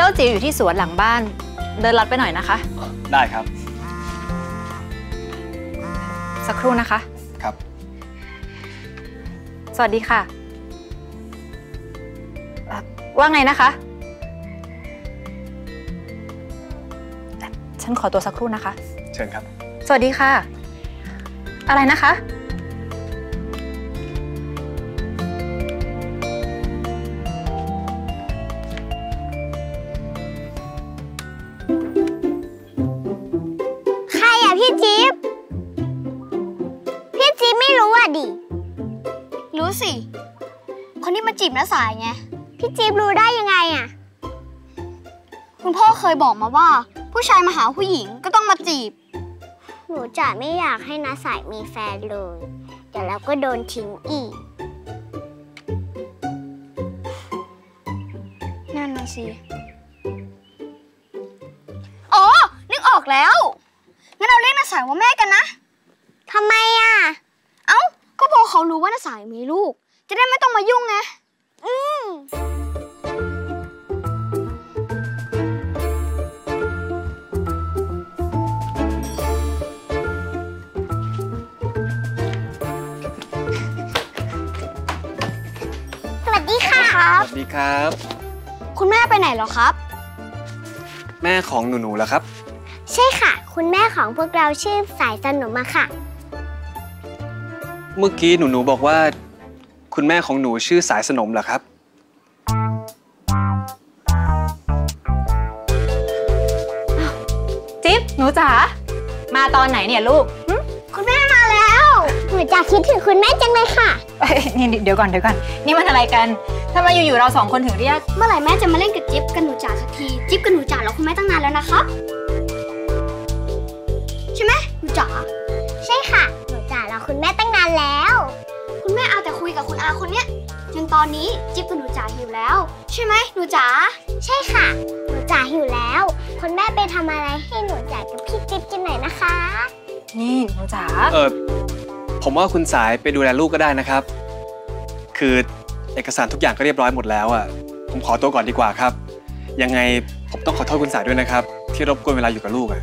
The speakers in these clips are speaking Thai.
เจ้าจิ๋วอยู่ที่สวนหลังบ้านเดินลัดไปหน่อยนะคะได้ครับสักครู่นะคะครับสวัสดีค่ะว่าไงนะคะฉันขอตัวสักครู่นะคะเชิญครับสวัสดีค่ะอะไรนะคะใครอะพี่จิ๊บพี่จิ๊บไม่รู้อะดิรู้สิคนที่มาจีบน้าสายไงพี่จิ๊บรู้ได้ยังไงอะคุณพ่อเคยบอกมาว่าผู้ชายมาหาผู้หญิงก็ต้องมาจีบหนูจะไม่อยากให้น้าสายมีแฟนเลยเดี๋ยวเราก็โดนทิ้งอีกนั่นน่ะสิอ๋อนึกออกแล้วงั้นเราเรียกน้าสายว่าแม่กันนะทำไมอ่ะเอ้าก็พอเขารู้ว่าน้าสายมีลูกจะได้ไม่ต้องมายุ่งไงสวัสดีครับคุณแม่ไปไหนหรอครับแม่ของหนูๆเหรอครับใช่ค่ะคุณแม่ของพวกเราชื่อสายสนุมาค่ะเมื่อกี้หนูๆบอกว่าคุณแม่ของหนูชื่อสายสนมเหรอครับจิ๊บหนูจ๋ามาตอนไหนเนี่ยลูกคุณแม่มาแล้วหนูจะคิดถึงคุณแม่จังเลยค่ะนี่เดี๋ยวก่อนนี่มันอะไรกันทำไมอยู่ๆเราสองคนถึงเรียกเมื่อไหร่แม่จะมาเล่นกับจิ๊บกับหนูจ๋าสักทีจิ๊บกับหนูจ๋าเราคุณแม่ตั้งนานแล้วนะครับใช่ไหมหนูจ๋าใช่ค่ะหนูจ๋าเราคุณแม่ตั้งนานแล้วคุณแม่เอาแต่คุยกับคุณอาคนเนี้ยจนตอนนี้จิ๊บกับหนูจ๋าหิวแล้วใช่ไหมหนูจ๋าใช่ค่ะหนูจ๋าหิวแล้วคุณแม่ไปทำอะไรให้หนูจ๋ากับพี่จิ๊บกินหน่อยนะคะนี่หนูจ๋าผมว่าคุณสายไปดูแลลูกก็ได้นะครับคือเอกสารทุกอย่างก็เรียบร้อยหมดแล้วอ่ะผมขอตัวก่อนดีกว่าครับยังไงผมต้องขอโทษคุณสายด้วยนะครับที่รบกวนเวลาอยู่กับลูกอ่ะ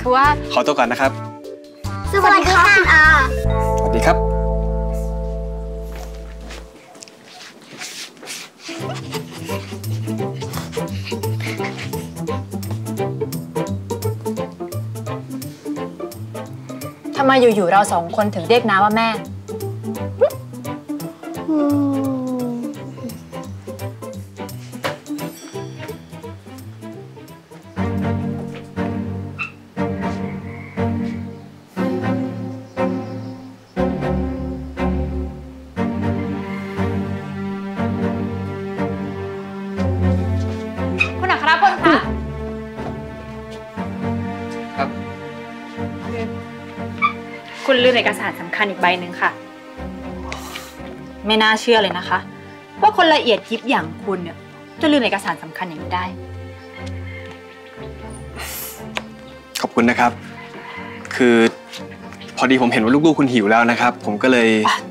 คือว่าขอตัวก่อนนะครับสวัสดีค่ะคุณอาสวัสดีครับทำไมอยู่ๆเราสองคนถึงเรียกน้าว่าแม่คุณลืมเอกสารสำคัญอีกใบหนึ่งค่ะไม่น่าเชื่อเลยนะคะว่าคนละเอียดยิบอย่างคุณเนี่ยจะลืมเอกสารสำคัญอย่างนี้ได้ขอบคุณนะครับคือพอดีผมเห็นว่าลูกๆคุณหิวแล้วนะครับผมก็เลย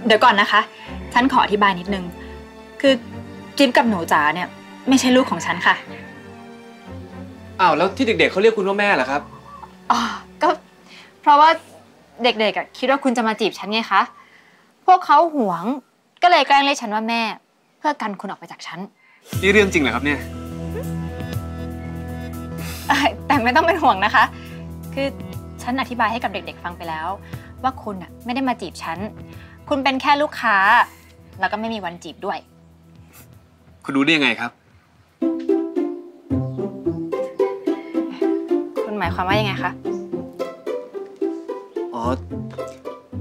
เดี๋ยวก่อนนะคะฉันขออธิบายนิดนึงคือจิ๊บกับหนูจ๋าเนี่ยไม่ใช่ลูกของฉันค่ะอ้าวแล้วที่เด็กๆเขาเรียกคุณว่าแม่เหรอครับอ๋อก็เพราะว่าเด็กๆคิดว่าคุณจะมาจีบฉันไงคะพวกเขาหวงก็เลยแกล้งเรียกฉันว่าแม่เพื่อกันคุณออกไปจากฉันนี่เรื่องจริงเหรอครับเนี่ยแต่ไม่ต้องเป็นห่วงนะคะคือฉันอธิบายให้กับเด็กๆฟังไปแล้วว่าคุณน่ะไม่ได้มาจีบฉันคุณเป็นแค่ลูกค้าแล้วก็ไม่มีวันจีบด้วยคุณรู้ได้ยังไงครับคุณหมายความว่ายังไงคะ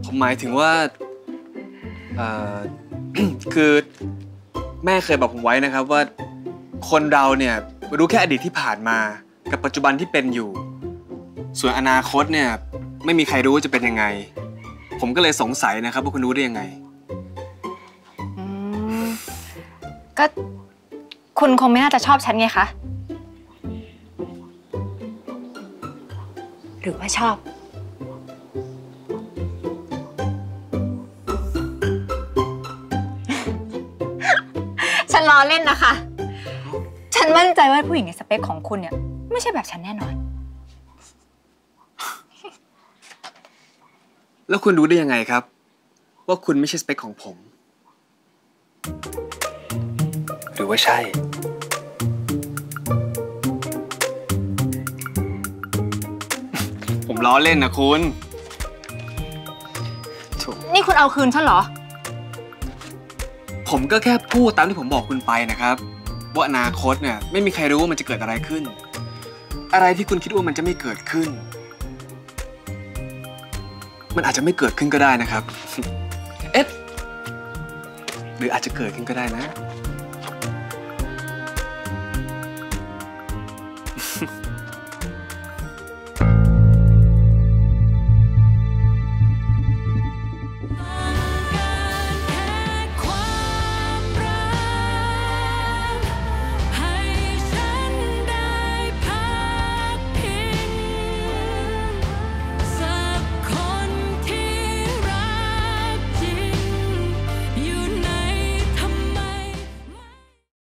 ผมหมายถึงว่าคือแม่เคยบอกผมไว้นะครับว่าคนเราเนี่ยรู้แค่อดีตที่ผ่านมากับปัจจุบันที่เป็นอยู่ส่วนอนาคตเนี่ยไม่มีใครรู้ว่าจะเป็นยังไงผมก็เลยสงสัยนะครับว่าคุณรู้ได้ยังไงก็คุณคงไม่น่าจะชอบฉันไงคะหรือว่าชอบล้อเล่นนะคะฉัน ฉันมั่นใจว่าผู้หญิงในสเปคของคุณเนี่ยไม่ใช่แบบฉันแน่นอนแล้วคุณรู้ได้ยังไงครับว่าคุณไม่ใช่สเปคของผมหรือว่าใช่ผมล้อเล่นนะคุณนี่คุณเอาคืนฉันเหรอผมก็แค่พูดตามที่ผมบอกคุณไปนะครับว่าอนาคตเนี่ยไม่มีใครรู้ว่ามันจะเกิดอะไรขึ้นอะไรที่คุณคิดว่ามันจะไม่เกิดขึ้นมันอาจจะไม่เกิดขึ้นก็ได้นะครับเอ๊ะหรืออาจจะเกิดขึ้นก็ได้นะ